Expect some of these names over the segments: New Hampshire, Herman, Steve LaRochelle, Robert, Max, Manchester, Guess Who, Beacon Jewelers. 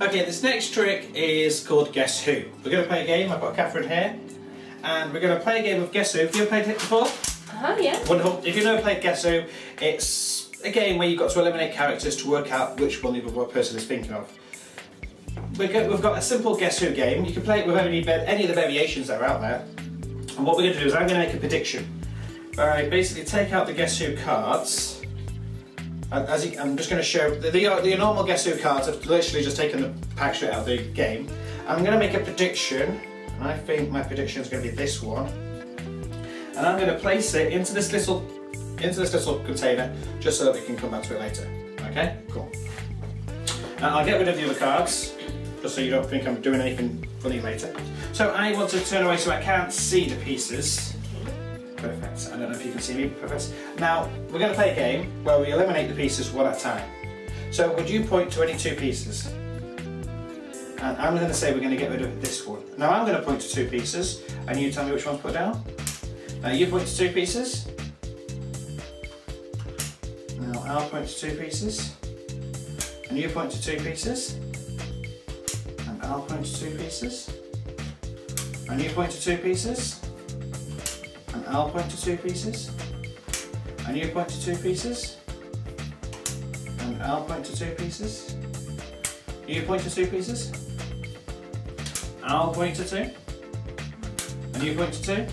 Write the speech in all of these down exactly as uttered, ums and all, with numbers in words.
Okay, this next trick is called Guess Who. We're going to play a game. I've got Catherine here. And we're going to play a game of Guess Who. Have you ever played it before? Uh-huh, yeah. Wonderful. If you've never played Guess Who, it's a game where you've got to eliminate characters to work out which one the other person is thinking of. We've got a simple Guess Who game. You can play it with any, any of the variations that are out there. And what we're going to do is I'm going to make a prediction. I basically take out the Guess Who cards. As you, I'm just going to show, the, the, the normal Guess Who cards I've literally just taken the pack straight out of the game. I'm going to make a prediction, and I think my prediction is going to be this one. And I'm going to place it into this little, into this little container, just so that we can come back to it later. Okay, cool. Now I'll get rid of the other cards, just so you don't think I'm doing anything funny later. So I want to turn away so I can't see the pieces. Perfect. I don't know if you can see me, Professor. Now, we're going to play a game where we eliminate the pieces one at a time. So, would you point to any two pieces? And I'm going to say we're going to get rid of this one. Now, I'm going to point to two pieces, and you tell me which one's put down. Now, you point to two pieces. Now, I'll point to two pieces. And you point to two pieces. And I'll point to two pieces. And you point to two pieces. And I'll point to two pieces, and you point to two pieces, and I'll point to two pieces, you point to two pieces, I'll point to two, and you point to two,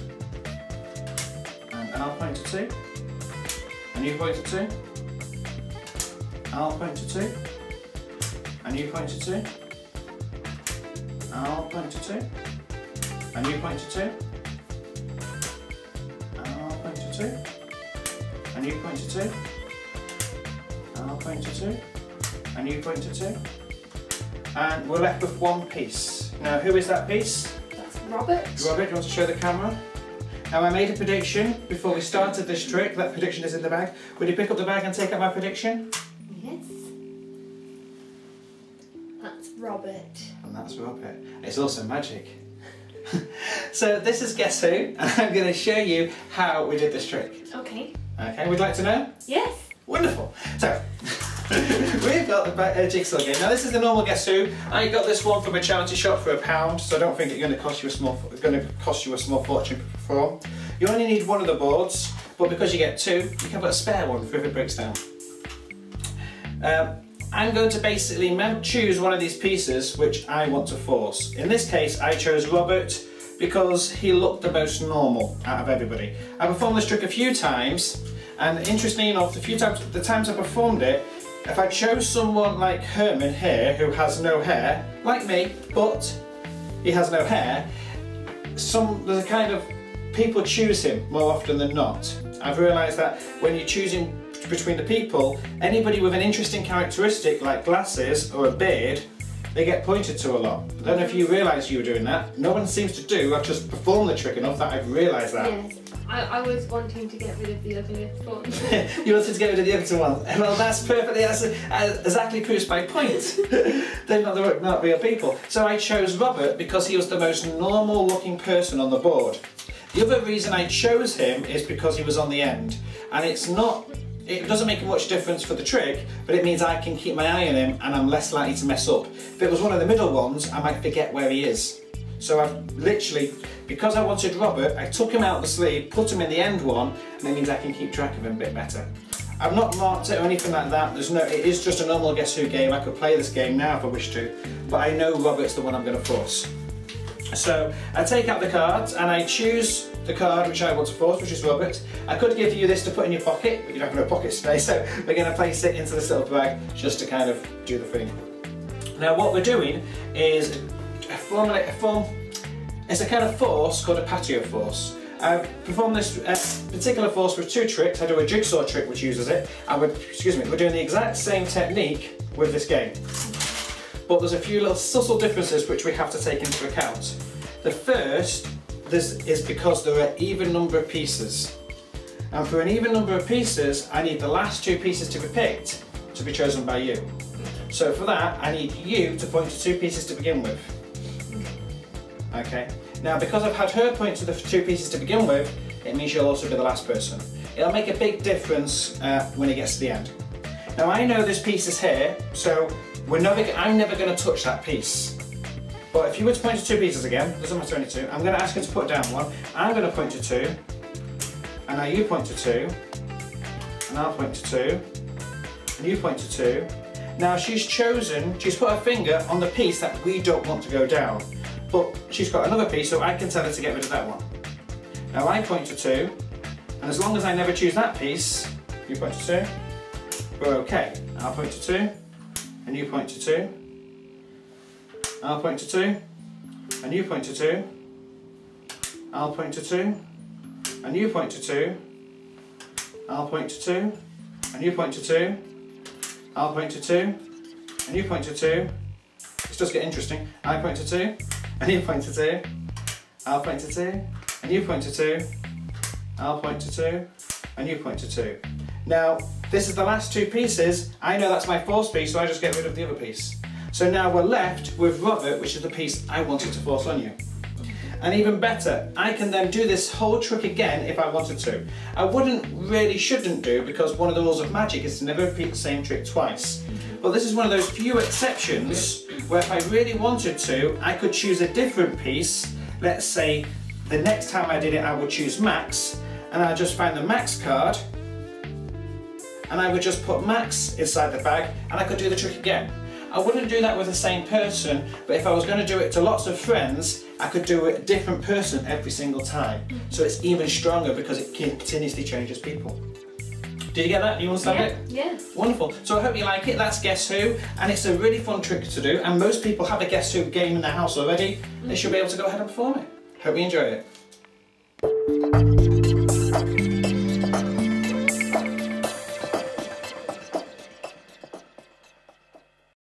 and I'll point to two, and you point to two, I'll point to two, and you point to two, I'll point to two, and you point to two, two, and you point to two, and I'll point to two, and you point to two, and we're left with one piece. Now, who is that piece? That's Robert. Robert, do you want to show the camera? Now, I made a prediction before we started this trick. That prediction is in the bag. Would you pick up the bag and take out my prediction? Yes. That's Robert. And that's Robert. It's also magic. So this is Guess Who, and I'm going to show you how we did this trick. Okay. Okay, would you like to know? Yes. Wonderful. So, we've got the jigsaw game. Now this is the normal Guess Who. I got this one from a charity shop for a pound, so I don't think it's going to cost you a small, it's going to cost you a small fortune to perform. You only need one of the boards, but because you get two, you can put a spare one for if it breaks down. Um, I'm going to basically choose one of these pieces which I want to force. In this case, I chose Robert because he looked the most normal out of everybody. I performed this trick a few times, and interestingly enough, the few times, the times I performed it, if I chose someone like Herman here, who has no hair, like me, but he has no hair, some the kind of people choose him more often than not. I've realised that when you're choosing between the people, anybody with an interesting characteristic like glasses or a beard, they get pointed to a lot. I don't know if you realised you were doing that. No one seems to do. I've just performed the trick enough that I've realised that. Yes, I, I was wanting to get rid of the other one. You wanted to get rid of the other one. Well, that's perfectly, that's exactly proves my point. They're not the not real people. So I chose Robert because he was the most normal looking person on the board. The other reason I chose him is because he was on the end, and it's not. It doesn't make much difference for the trick, but it means I can keep my eye on him and I'm less likely to mess up. If it was one of the middle ones, I might forget where he is. So I've literally, because I wanted Robert, I took him out of the sleeve, put him in the end one, and it means I can keep track of him a bit better. I've not marked it or anything like that. There's no, it is just a normal Guess Who game. I could play this game now if I wish to, but I know Robert's the one I'm going to force. So I take out the cards and I choose the card which I want to force, which is Robert. I could give you this to put in your pocket, but you don't have no pocket space, so we're going to place it into this little bag just to kind of do the thing. Now what we're doing is a formula, a form, it's a kind of force called a patio force. I've performed this uh, particular force with two tricks. I do a jigsaw trick which uses it, and we're, excuse me, we're doing the exact same technique with this game. But there's a few little subtle differences which we have to take into account. The first this is because there are an even number of pieces. And for an even number of pieces, I need the last two pieces to be picked to be chosen by you. So for that, I need you to point to two pieces to begin with. Okay. Now because I've had her point to the two pieces to begin with, it means you'll also be the last person. It'll make a big difference uh, when it gets to the end. Now I know this piece is here, so we're never, I'm never going to touch that piece. But if you were to point to two pieces again, doesn't matter any two, I'm going to ask you to put down one, I'm going to point to two, and now you point to two, and I'll point to two, and you point to two. Now she's chosen, she's put her finger on the piece that we don't want to go down, but she's got another piece, so I can tell her to get rid of that one. Now I point to two, and as long as I never choose that piece, you point to two, we're okay. I'll point to two, and you point to two, I'll point to two, and you point to two, I'll point to two, and you point to two, I'll point to two, and you point to two, I'll point to two, and you point to two. This does get interesting. I point to two, and you point to two, I'll point to two, and you point to two, I'll point to two, and you point to two. Now, this is the last two pieces. I know that's my force piece, so I just get rid of the other piece. So now we're left with Robert, which is the piece I wanted to force on you. And even better, I can then do this whole trick again if I wanted to. I wouldn't, really shouldn't do, because one of the rules of magic is to never repeat the same trick twice. But this is one of those few exceptions where if I really wanted to, I could choose a different piece. Let's say the next time I did it, I would choose Max, and I just find the Max card, and I would just put Max inside the bag, and I could do the trick again. I wouldn't do that with the same person, but if I was going to do it to lots of friends, I could do it a different person every single time. So it's even stronger because it continuously changes people. Did you get that? You understand yeah. it? Yeah. Wonderful. So I hope you like it. That's Guess Who, and it's a really fun trick to do, and most people have a Guess Who game in their house already. They should be able to go ahead and perform it. Hope you enjoy it.